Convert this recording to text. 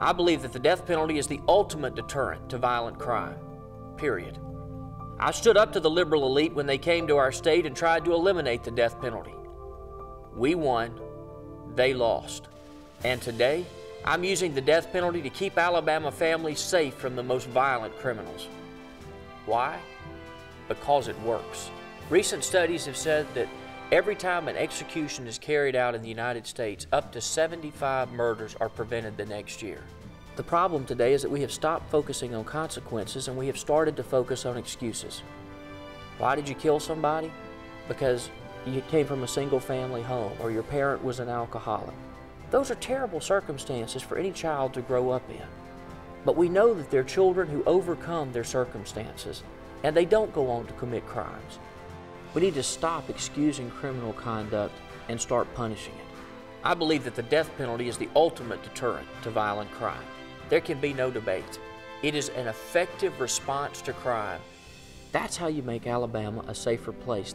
I believe that the death penalty is the ultimate deterrent to violent crime, period. I stood up to the liberal elite when they came to our state and tried to eliminate the death penalty. We won, they lost. And today, I'm using the death penalty to keep Alabama families safe from the most violent criminals. Why? Because it works. Recent studies have said that every time an execution is carried out in the United States, up to 75 murders are prevented the next year. The problem today is that we have stopped focusing on consequences and we have started to focus on excuses. Why did you kill somebody? Because you came from a single-family home or your parent was an alcoholic. Those are terrible circumstances for any child to grow up in. But we know that there are children who overcome their circumstances and they don't go on to commit crimes. We need to stop excusing criminal conduct and start punishing it. I believe that the death penalty is the ultimate deterrent to violent crime. There can be no debate. It is an effective response to crime. That's how you make Alabama a safer place.